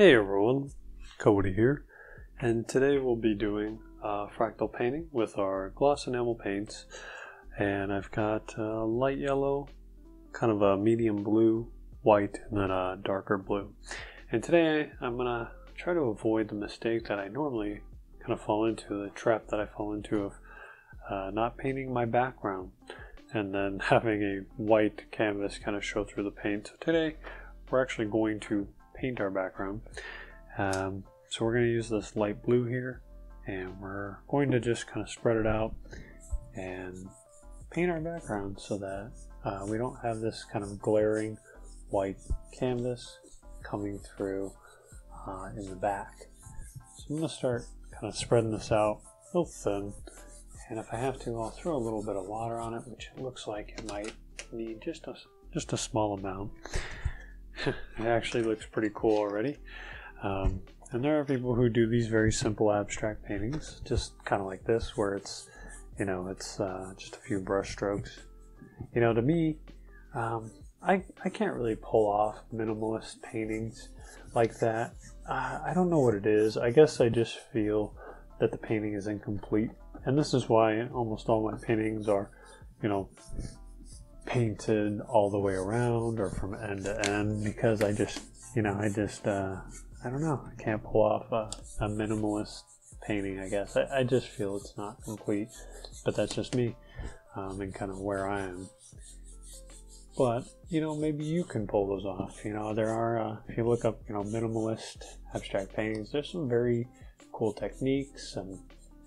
Hey everyone, Cody here, and today we'll be doing fractal painting with our gloss enamel paints. And I've got light yellow, kind of a medium blue, white, and then a darker blue. And today I'm gonna try to avoid the mistake that I normally kind of fall into, the trap that I fall into of not painting my background and then having a white canvas kind of show through the paint. So today we're actually going to paint our background. So we're going to use this light blue here, and we're going to just kind of spread it out and paint our background so that we don't have this kind of glaring white canvas coming through in the back. So I'm going to start kind of spreading this out real thin, and if I have to, I'll throw a little bit of water on it, which it looks like it might need just a small amount. It actually looks pretty cool already. And there are people who do these very simple abstract paintings, just kind of like this, where it's, you know, it's just a few brush strokes. You know, to me, I can't really pull off minimalist paintings like that. I don't know what it is. I guess I just feel that the painting is incomplete. And this is why almost all my paintings are, you know, painted all the way around or from end to end, because I just, you know, I don't know, I can't pull off a minimalist painting, I guess. I just feel it's not complete, but that's just me and kind of where I am. But, you know, maybe you can pull those off. You know, there are, if you look up, you know, minimalist abstract paintings, there's some very cool techniques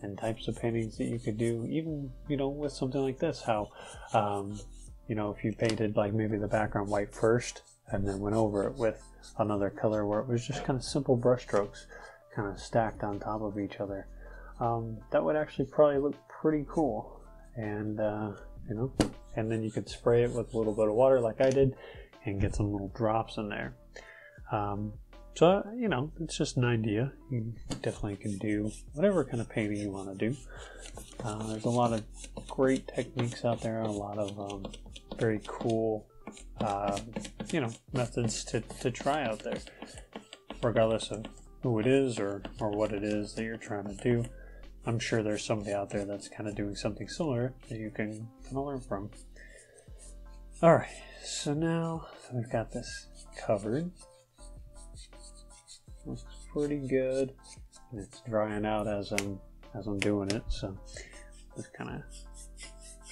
and types of paintings that you could do, even, you know, with something like this, how, you know, if you painted like maybe the background white first and then went over it with another color where it was just kind of simple brush strokes kind of stacked on top of each other, that would actually probably look pretty cool. And you know, and then you could spray it with a little bit of water like I did and get some little drops in there. So you know, it's just an idea. You definitely can do whatever kind of painting you want to do. There's a lot of great techniques out there, a lot of very cool, you know, methods to try out there. Regardless of who it is or what it is that you're trying to do, I'm sure there's somebody out there that's kind of doing something similar that you can kind of learn from. All right, so now we've got this covered. Looks pretty good, and it's drying out as I'm doing it, so just kind of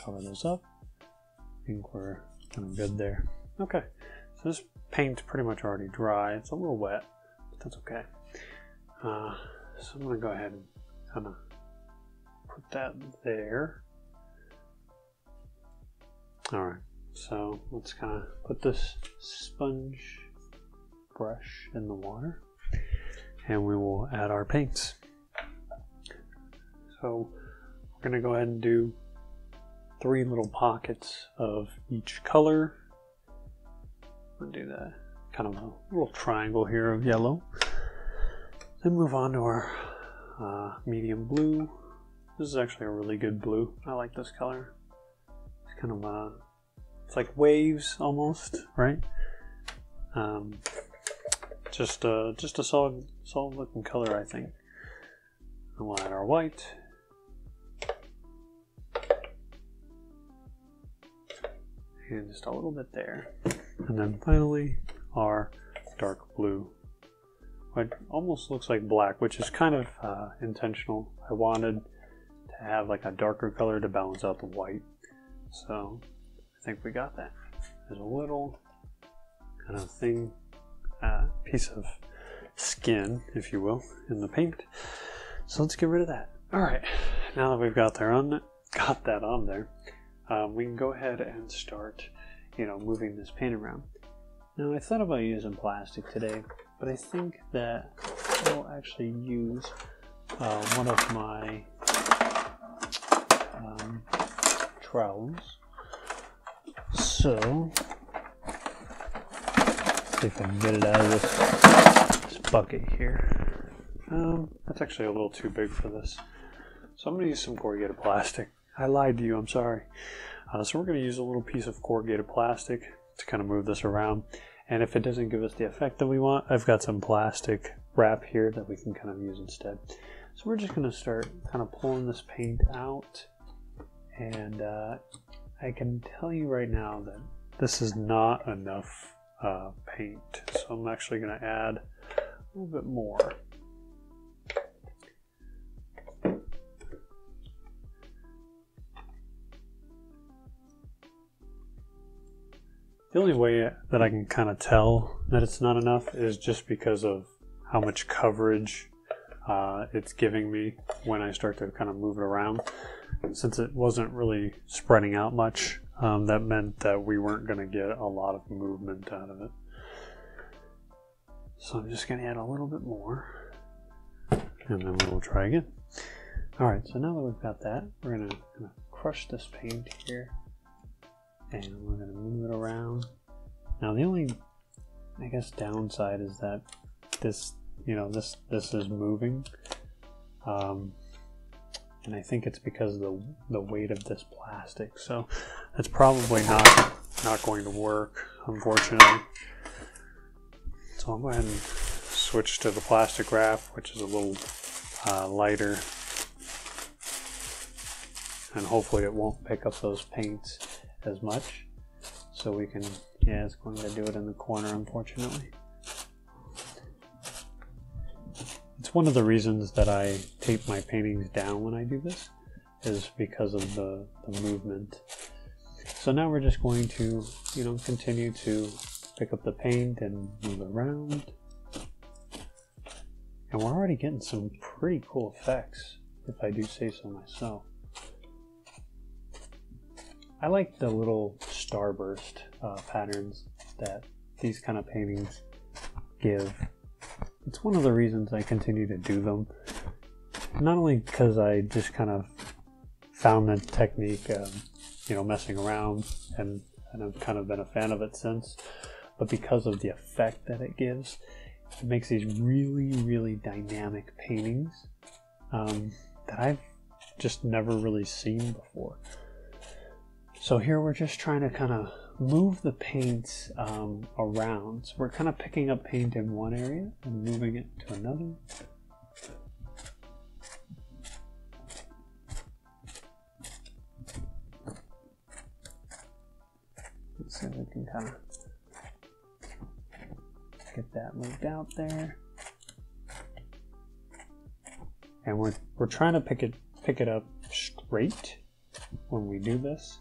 cover those up. I think we're kind of good there. Okay, so this paint's pretty much already dry. It's a little wet, but that's okay. So I'm gonna go ahead and kind of put that there. All right, so let's kind of put this sponge brush in the water, and we will add our paints. So we're going to go ahead and do 3 little pockets of each color. I'm going to do that kind of a little triangle here of yellow. Then move on to our medium blue. This is actually a really good blue. I like this color. It's kind of it's like waves almost, right? Just a solid looking color, I think. And we'll add our white. And just a little bit there. And then finally our dark blue. It almost looks like black, which is kind of intentional. I wanted to have like a darker color to balance out the white. So I think we got that. There's a little kind of thing, piece of skin, if you will, in the paint. So let's get rid of that. All right, now that we've got that on there, we can go ahead and start, you know, moving this paint around. Now I thought about using plastic today, but I think that I'll actually use one of my trowels. So see if I can get it out of this bucket here. That's actually a little too big for this, so I'm going to use some corrugated plastic. I lied to you, I'm sorry. So we're going to use a little piece of corrugated plastic to kind of move this around, And if it doesn't give us the effect that we want, I've got some plastic wrap here that we can kind of use instead. So we're just going to start kind of pulling this paint out, and I can tell you right now that this is not enough paint, so I'm actually going to add a little bit more. The only way that I can kind of tell that it's not enough is just because of how much coverage it's giving me when I start to kind of move it around. Since it wasn't really spreading out much, that meant that we weren't going to get a lot of movement out of it. So I'm just going to add a little bit more, and then we'll try again. Alright, so now that we've got that, we're going to crush this paint here. And we're going to move it around. Now the only, I guess, downside is that this, you know, this is moving, and I think it's because of the weight of this plastic. So that's probably not going to work, unfortunately. So I'll go ahead and switch to the plastic wrap, which is a little lighter, and hopefully it won't pick up those paints as much, so we can, yeah, it's going to do it in the corner, unfortunately. It's one of the reasons that I tape my paintings down when I do this, is because of the movement. So now we're just going to, you know, continue to pick up the paint and move it around. And we're already getting some pretty cool effects, if I do say so myself. I like the little starburst patterns that these kind of paintings give. It's one of the reasons I continue to do them. Not only because I just kind of found the technique, you know, messing around, and I've kind of been a fan of it since, but because of the effect that it gives. It makes these really, really dynamic paintings that I've just never really seen before. So here we're just trying to kind of move the paints around. So we're kind of picking up paint in one area and moving it to another. Let's see if we can kind of get that moved out there. And we're trying to pick it up straight when we do this.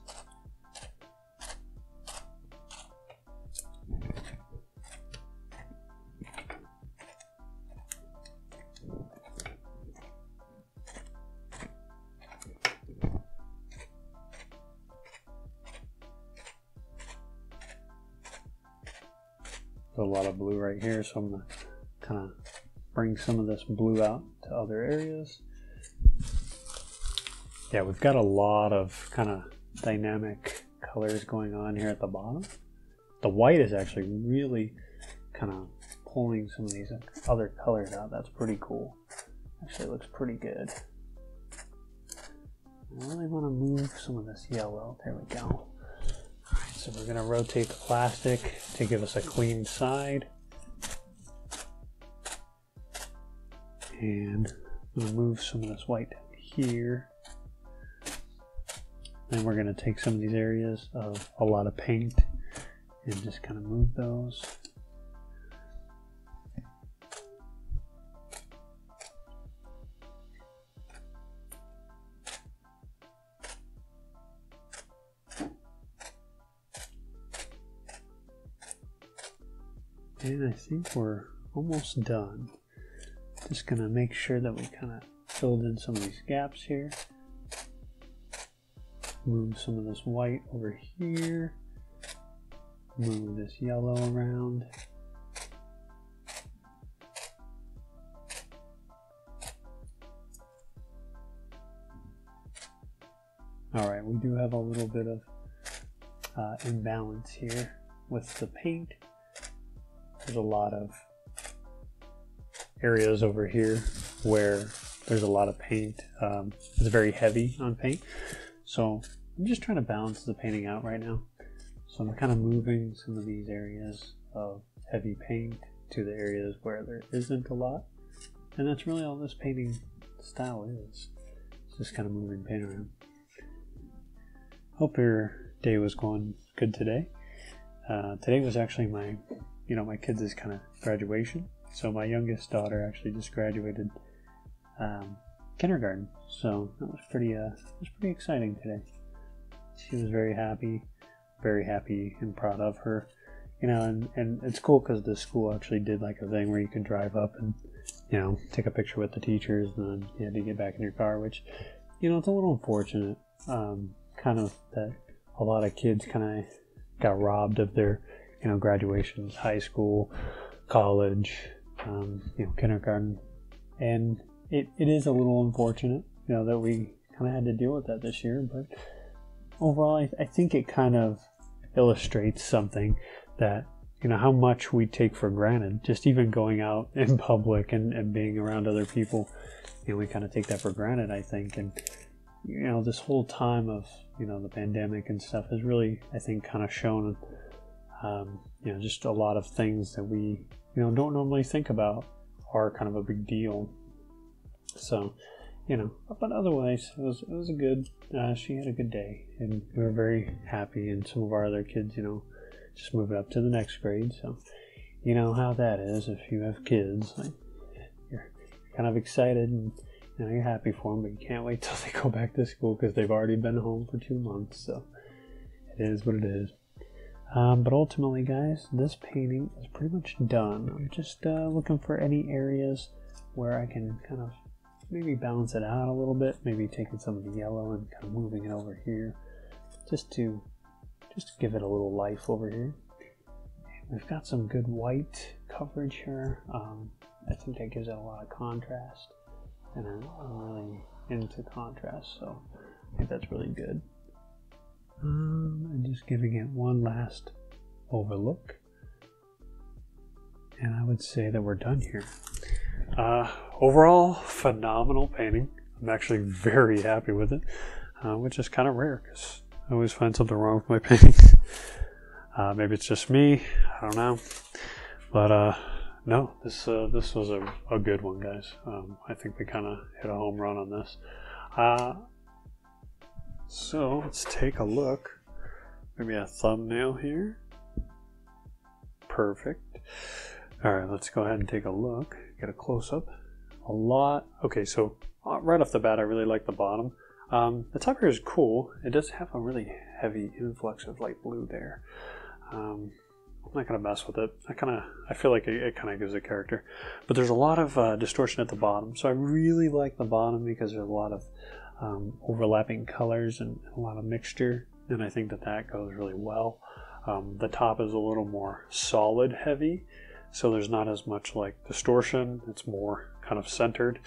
A lot of blue right here, so I'm gonna kind of bring some of this blue out to other areas. Yeah, we've got a lot of kind of dynamic colors going on here at the bottom. The white is actually really kind of pulling some of these other colors out. That's pretty cool. Actually, it looks pretty good. I really want to move some of this yellow. There we go. So we're going to rotate the plastic to give us a clean side. And I'm going to move some of this white down here. Then we're going to take some of these areas of a lot of paint and just kind of move those. And I think we're almost done. Just gonna make sure that we kind of filled in some of these gaps here. Move some of this white over here. Move this yellow around. All right, we do have a little bit of imbalance here with the paint. There's a lot of areas over here where there's a lot of paint. It's very heavy on paint. So I'm just trying to balance the painting out right now. So I'm kind of moving some of these areas of heavy paint to the areas where there isn't a lot. And that's really all this painting style is. It's just kind of moving paint around. Hope your day was going good today. Today was actually my, my kids' kind of graduation. So my youngest daughter actually just graduated kindergarten. So that was pretty exciting today. She was very happy and proud of her. And it's cool because the school actually did like a thing where you could drive up and, take a picture with the teachers, and then you had to get back in your car, which, it's a little unfortunate, kind of that a lot of kids kind of got robbed of their, graduations, high school, college, kindergarten. And it is a little unfortunate, that we kind of had to deal with that this year, but overall, I think it kind of illustrates something that, how much we take for granted, just even going out in public and being around other people, we kind of take that for granted, I think. And, this whole time of, the pandemic and stuff has really, I think, kind of shown, just a lot of things that we, don't normally think about are kind of a big deal. So, but otherwise, it was a good, she had a good day, and we were very happy, and some of our other kids, just moved up to the next grade, so you know how that is if you have kids, like, you're kind of excited, and you're happy for them, but you can't wait till they go back to school because they've already been home for 2 months, so it is what it is. But ultimately, guys, this painting is pretty much done. I'm just looking for any areas where I can kind of maybe balance it out a little bit, maybe taking some of the yellow and kind of moving it over here just to give it a little life over here. We've got some good white coverage here. I think that gives it a lot of contrast, and I'm really into contrast, so I think that's really good. And just giving it one last overlook, and I would say that we're done here. Overall, phenomenal painting. I'm actually very happy with it, which is kind of rare because I always find something wrong with my paintings. Maybe it's just me, I don't know, but no, this was a good one, guys. I think we kind of hit a home run on this. So let's take a look, maybe a thumbnail here. Perfect. All right, let's go ahead and take a look, get a close-up. A lot. Okay, so right off the bat, I really like the bottom. The top here is cool. It does have a really heavy influx of light blue there. I'm not going to mess with it. I feel like it kind of gives it character. But there's a lot of distortion at the bottom. So I really like the bottom because there's a lot of overlapping colors and a lot of mixture. And I think that goes really well. The top is a little more solid heavy. So there's not as much like distortion, it's more kind of centered,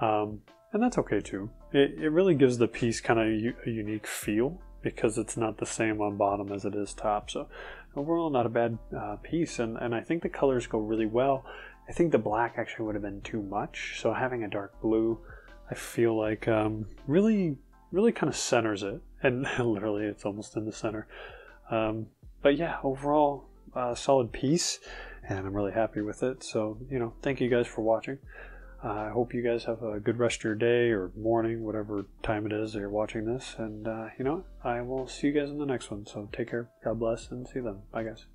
and that's okay too. It really gives the piece kind of a unique feel because it's not the same on bottom as it is top. So overall, not a bad piece, and I think the colors go really well. I think the black actually would have been too much, so having a dark blue, I feel like really kind of centers it, and literally it's almost in the center. But yeah, overall, solid piece. And I'm really happy with it. So, thank you guys for watching. I hope you guys have a good rest of your day or morning, whatever time it is that you're watching this. And, I will see you guys in the next one. So take care. God bless, and see you then. Bye, guys.